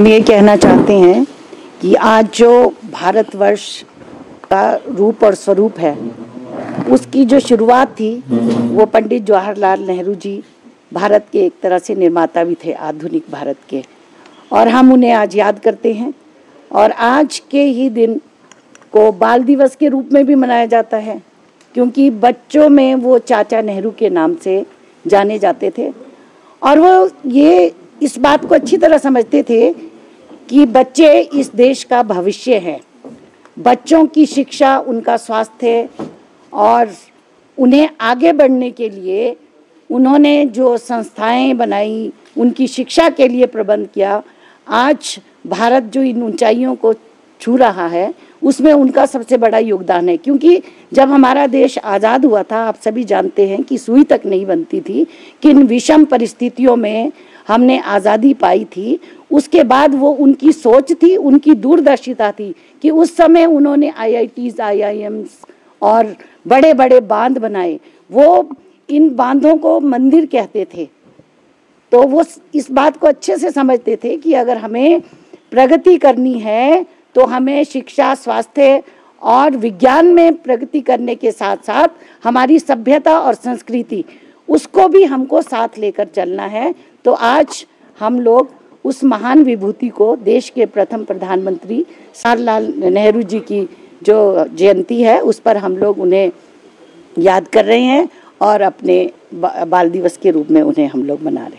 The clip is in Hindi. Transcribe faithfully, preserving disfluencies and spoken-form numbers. हम ये कहना चाहते हैं कि आज जो भारतवर्ष का रूप और स्वरूप है उसकी जो शुरुआत थी वो पंडित जवाहरलाल नेहरू जी भारत के एक तरह से निर्माता भी थे आधुनिक भारत के, और हम उन्हें आज याद करते हैं। और आज के ही दिन को बाल दिवस के रूप में भी मनाया जाता है क्योंकि बच्चों में वो चाचा नेहरू के नाम से जाने जाते थे और वो ये इस बात को अच्छी तरह समझते थे कि बच्चे इस देश का भविष्य है। बच्चों की शिक्षा, उनका स्वास्थ्य और उन्हें आगे बढ़ने के लिए उन्होंने जो संस्थाएं बनाई, उनकी शिक्षा के लिए प्रबंध किया, आज भारत जो इन ऊंचाइयों को छू रहा है उसमें उनका सबसे बड़ा योगदान है। क्योंकि जब हमारा देश आज़ाद हुआ था, आप सभी जानते हैं कि सुई तक नहीं बनती थी, किन विषम परिस्थितियों में हमने आज़ादी पाई थी। उसके बाद वो उनकी सोच थी, उनकी दूरदर्शिता थी कि उस समय उन्होंने आईआईटीज, आईआईएम्स और बड़े बड़े बांध बनाए। वो इन बांधों को मंदिर कहते थे, तो वो इस बात को अच्छे से समझते थे कि अगर हमें प्रगति करनी है तो हमें शिक्षा, स्वास्थ्य और विज्ञान में प्रगति करने के साथ साथ हमारी सभ्यता और संस्कृति, उसको भी हमको साथ लेकर चलना है। तो आज हम लोग उस महान विभूति को, देश के प्रथम प्रधानमंत्री जवाहरलाल नेहरू जी की जो जयंती है उस पर हम लोग उन्हें याद कर रहे हैं और अपने बाल दिवस के रूप में उन्हें हम लोग मना रहे हैं।